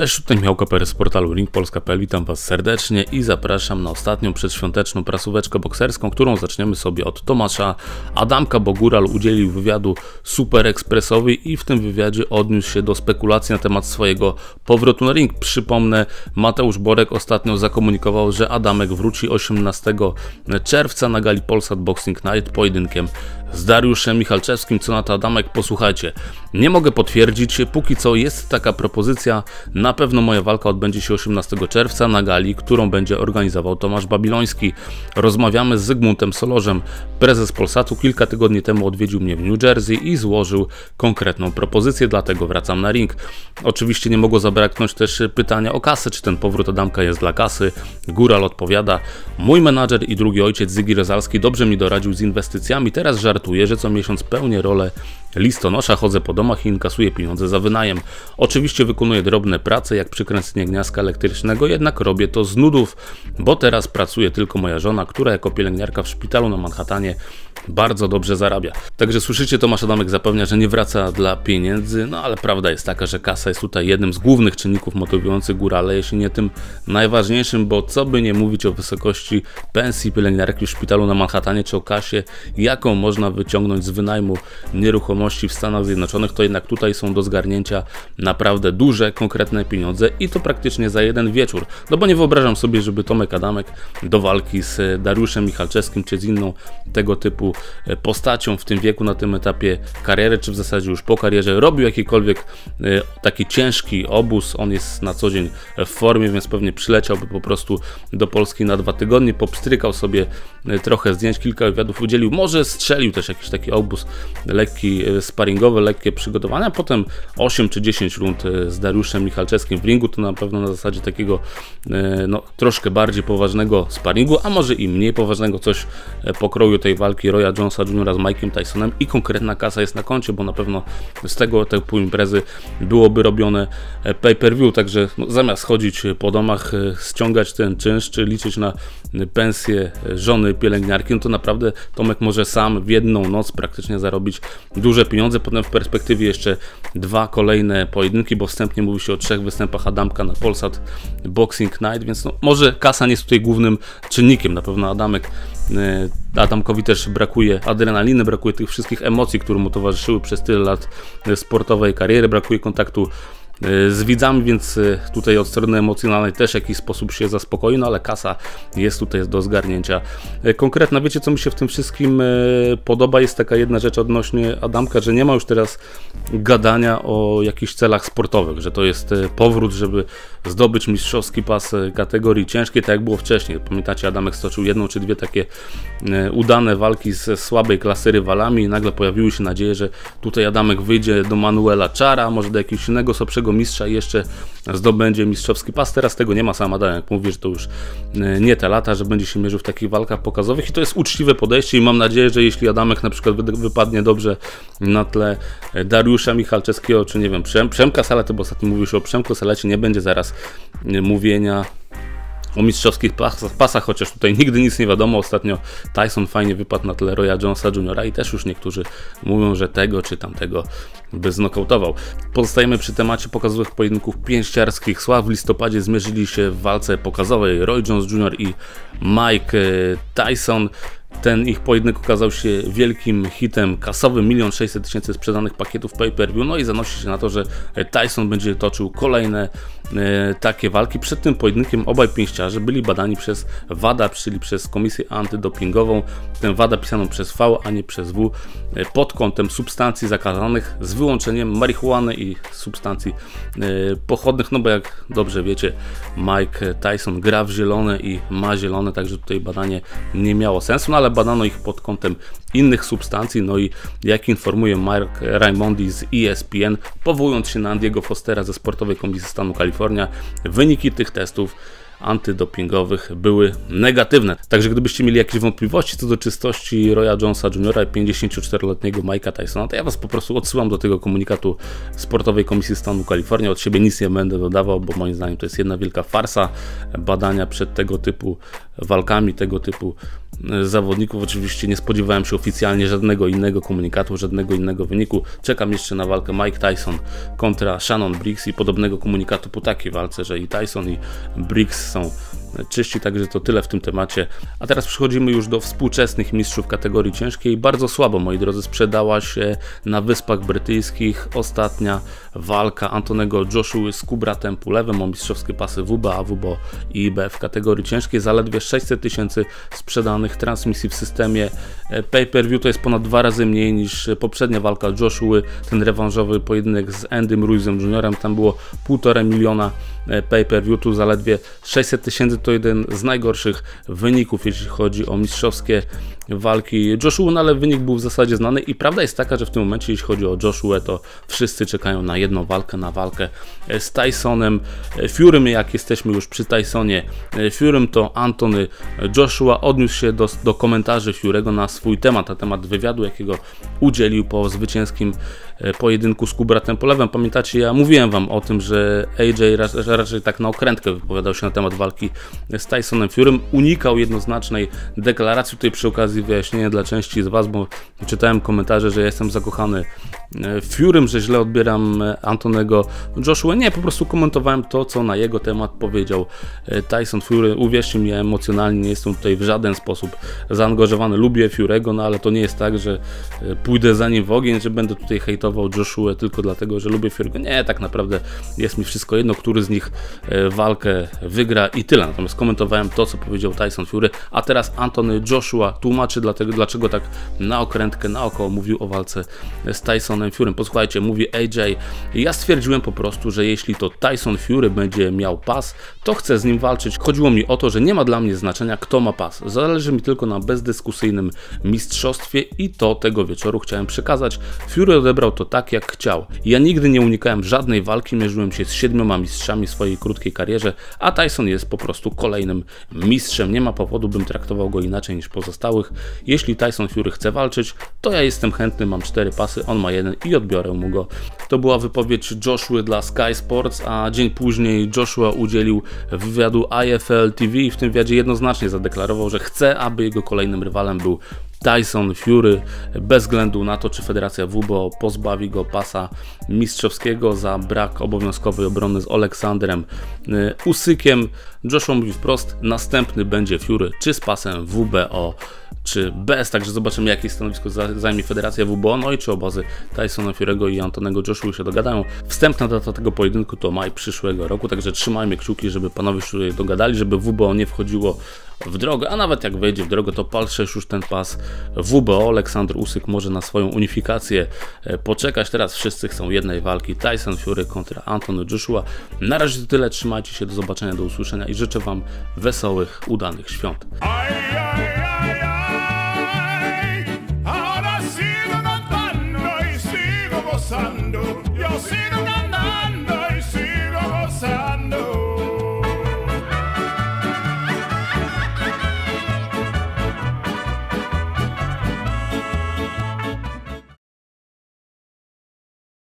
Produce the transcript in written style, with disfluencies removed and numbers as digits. Cześć, tutaj Miałkoper z portalu ringpolska.pl, witam Was serdecznie i zapraszam na ostatnią przedświąteczną prasóweczkę bokserską, którą zaczniemy sobie od Tomasza Adamka. Bogural udzielił wywiadu Super Expressowi i w tym wywiadzie odniósł się do spekulacji na temat swojego powrotu na ring. Przypomnę, Mateusz Borek ostatnio zakomunikował, że Adamek wróci 18 czerwca na gali Polsat Boxing Night pojedynkiem z Dariuszem Michalczewskim. Co na to Adamek? Posłuchajcie. Nie mogę potwierdzić, póki co jest taka propozycja. Na pewno moja walka odbędzie się 18 czerwca na gali, którą będzie organizował Tomasz Babiloński. Rozmawiamy z Zygmuntem Solożem. Prezes Polsatu kilka tygodni temu odwiedził mnie w New Jersey i złożył konkretną propozycję, dlatego wracam na ring. Oczywiście nie mogło zabraknąć też pytania o kasę, czy ten powrót Adamka jest dla kasy. Góral odpowiada: mój menadżer i drugi ojciec Zygir Rozalski dobrze mi doradził z inwestycjami, teraz żartuję, że co miesiąc pełnię rolę listonosza, chodzę po domach i inkasuję pieniądze za wynajem. Oczywiście wykonuję drobne prace, jak przykręcenie gniazda elektrycznego, jednak robię to z nudów, bo teraz pracuje tylko moja żona, która jako pielęgniarka w szpitalu na Manhattanie bardzo dobrze zarabia. Także słyszycie, Tomasz Adamek zapewnia, że nie wraca dla pieniędzy, no ale prawda jest taka, że kasa jest tutaj jednym z głównych czynników motywujących Górale, jeśli nie tym najważniejszym, bo co by nie mówić o wysokości pensji pielęgniarki w szpitalu na Manhattanie, czy o kasie, jaką można wyciągnąć z wynajmu nieruchomości w Stanach Zjednoczonych, to jednak tutaj są do zgarnięcia naprawdę duże, konkretne pieniądze i to praktycznie za jeden wieczór. No bo nie wyobrażam sobie, żeby Tomek Adamek do walki z Dariuszem Michalczewskim czy z inną tego typu postacią w tym wieku, na tym etapie kariery, czy w zasadzie już po karierze, robił jakikolwiek taki ciężki obóz. On jest na co dzień w formie, więc pewnie przyleciałby po prostu do Polski na 2 tygodnie, popstrykał sobie trochę zdjęć, kilka wywiadów udzielił, może strzelił też jakiś taki obóz lekki, sparingowy, lekkie przygotowania, potem 8 czy 10 rund z Dariuszem Michalczewskim w ringu, to na pewno na zasadzie takiego no, troszkę bardziej poważnego sparingu, a może i mniej poważnego, coś pokroju tej walki Roya Jonesa Jr. z Mike'em Tysonem i konkretna kasa jest na koncie, bo na pewno z tego typu imprezy byłoby robione pay-per-view, także no, zamiast chodzić po domach, ściągać ten czynsz, czy liczyć na pensję żony pielęgniarki, no to naprawdę Tomek może sam w jedną noc praktycznie zarobić duże pieniądze, potem w perspektywie jeszcze 2 kolejne pojedynki, bo wstępnie mówi się o 3 występach Adamka na Polsat Boxing Night, więc no, może kasa nie jest tutaj głównym czynnikiem, na pewno Adamkowi też brakuje adrenaliny, brakuje tych wszystkich emocji, które mu towarzyszyły przez tyle lat sportowej kariery, brakuje kontaktu z widzami, więc tutaj od strony emocjonalnej też w jakiś sposób się zaspokoi, no ale kasa jest tutaj do zgarnięcia konkretna. Wiecie, co mi się w tym wszystkim podoba? Jest taka jedna rzecz odnośnie Adamka, że nie ma już teraz gadania o jakichś celach sportowych, że to jest powrót, żeby zdobyć mistrzowski pas kategorii ciężkiej, tak jak było wcześniej. Pamiętacie, Adamek stoczył 1 czy 2 takie udane walki z słabej klasy rywalami i nagle pojawiły się nadzieje, że tutaj Adamek wyjdzie do Manuela Czara, może do jakiegoś innego słabszego mistrza i jeszcze zdobędzie mistrzowski pas. Teraz tego nie ma, sam Adamek mówi, że to już nie te lata, że będzie się mierzył w takich walkach pokazowych i to jest uczciwe podejście i mam nadzieję, że jeśli Adamek na przykład wypadnie dobrze na tle Dariusza Michalczewskiego, czy nie wiem, Przemka Salety, bo ostatnio mówił już o Przemku Salecie, nie będzie zaraz mówienia o mistrzowskich pasach, chociaż tutaj nigdy nic nie wiadomo. Ostatnio Tyson fajnie wypadł na tle Roya Jonesa Jr. i też już niektórzy mówią, że tego czy tamtego by znokautował. Pozostajemy przy temacie pokazowych pojedynków pięściarskich. W listopadzie zmierzyli się w walce pokazowej Roy Jones Jr. i Mike Tyson. Ten ich pojedynek okazał się wielkim hitem kasowym, 1 600 000 sprzedanych pakietów pay-per-view, no i zanosi się na to, że Tyson będzie toczył kolejne takie walki. Przed tym pojedynkiem obaj pięściarze byli badani przez WADA, czyli przez Komisję Antydopingową. Tę WADA pisaną przez V, a nie przez W, pod kątem substancji zakazanych z wyłączeniem marihuany i substancji pochodnych, no bo jak dobrze wiecie, Mike Tyson gra w zielone i ma zielone, także tutaj badanie nie miało sensu, no ale badano ich pod kątem innych substancji, no i jak informuje Mark Raimondi z ESPN, powołując się na Andy'ego Fostera ze Sportowej Komisji Stanu Kalifornia, wyniki tych testów antydopingowych były negatywne. Także gdybyście mieli jakieś wątpliwości co do czystości Roya Jonesa Jr. i 54-letniego Mike'a Tysona, to ja Was po prostu odsyłam do tego komunikatu Sportowej Komisji Stanu Kalifornia. Od siebie nic nie będę dodawał, bo moim zdaniem to jest jedna wielka farsa. Badania przed tego typu walkami, tego typu zawodników. Oczywiście nie spodziewałem się oficjalnie żadnego innego komunikatu, żadnego innego wyniku. Czekam jeszcze na walkę Mike Tyson kontra Shannon Briggs i podobnego komunikatu po takiej walce, że i Tyson, i Briggs są czyści, także to tyle w tym temacie. A teraz przechodzimy już do współczesnych mistrzów kategorii ciężkiej. Bardzo słabo, moi drodzy, sprzedała się na Wyspach Brytyjskich ostatnia walka Antonego Joshua z Kubratem Pulewem o mistrzowskie pasy WBA, WBO i IBF w kategorii ciężkiej. Zaledwie 600 tysięcy sprzedanych transmisji w systemie pay-per-view. To jest ponad 2 razy mniej niż poprzednia walka Joshua, ten rewanżowy pojedynek z Andym Ruizem Juniorem. Tam było 1,5 miliona pay-per-view, tu zaledwie 600 tysięcy. To jeden z najgorszych wyników, jeśli chodzi o mistrzowskie walki Joshua, no ale wynik był w zasadzie znany i prawda jest taka, że w tym momencie, jeśli chodzi o Joshua, to wszyscy czekają na jedną walkę, na walkę z Tysonem Furym. Jak jesteśmy już przy Tysonie Furym, to Anthony Joshua odniósł się do komentarzy Furego na swój temat, na temat wywiadu, jakiego udzielił po zwycięskim pojedynku z Kubratem Pulewem. Pamiętacie, ja mówiłem wam o tym, że AJ raczej tak na okrętkę wypowiadał się na temat walki z Tysonem Furym, unikał jednoznacznej deklaracji. Tutaj przy okazji wyjaśnienie dla części z was, bo czytałem komentarze, że ja jestem zakochany w Furym, że źle odbieram Antonego Joshua. Nie, po prostu komentowałem to, co na jego temat powiedział Tyson Fury. Uwierzcie mi, ja emocjonalnie nie jestem tutaj w żaden sposób zaangażowany. Lubię Furego, no ale to nie jest tak, że pójdę za nim w ogień, że będę tutaj hejtował Joshua tylko dlatego, że lubię Furego. Nie, tak naprawdę jest mi wszystko jedno, który z nich walkę wygra i tyle. Natomiast komentowałem to, co powiedział Tyson Fury, a teraz Anthony Joshua tłumaczy, dlaczego tak na okrętkę, naokoło mówił o walce z Tysonem Furym. Posłuchajcie, mówi AJ: ja stwierdziłem po prostu, że jeśli to Tyson Fury będzie miał pas, to chcę z nim walczyć. Chodziło mi o to, że nie ma dla mnie znaczenia, kto ma pas. Zależy mi tylko na bezdyskusyjnym mistrzostwie i to tego wieczoru chciałem przekazać. Fury odebrał to tak, jak chciał. Ja nigdy nie unikałem żadnej walki, mierzyłem się z 7 mistrzami w swojej krótkiej karierze, a Tyson jest po prostu kolejnym mistrzem. Nie ma powodu, bym traktował go inaczej niż pozostałych. Jeśli Tyson Fury chce walczyć, to ja jestem chętny, mam 4 pasy, on ma 1 i odbiorę mu go. To była wypowiedź Joshua dla Sky Sports, a dzień później Joshua udzielił wywiadu IFL TV i w tym wywiadzie jednoznacznie zadeklarował, że chce, aby jego kolejnym rywalem był Tyson Fury, bez względu na to, czy Federacja WBO pozbawi go pasa mistrzowskiego za brak obowiązkowej obrony z Oleksandrem Usykiem. Joshua mówi wprost: następny będzie Fury, czy z pasem WBO, czy bez. Także zobaczymy, jakie stanowisko zajmie Federacja WBO, no i czy obozy Tysona Fury'ego i Antonego Joshua się dogadają. Wstępna data tego pojedynku to maj przyszłego roku, także trzymajmy kciuki, żeby panowie się dogadali, żeby WBO nie wchodziło w drogę, a nawet jak wejdzie w drogę, to PAL 6 już ten pas WBO. Oleksandr Usyk może na swoją unifikację poczekać. Teraz wszyscy chcą jednej walki: Tyson Fury kontra Anthony Joshua. Na razie to tyle, trzymajcie się, do zobaczenia, do usłyszenia i życzę wam wesołych, udanych świąt.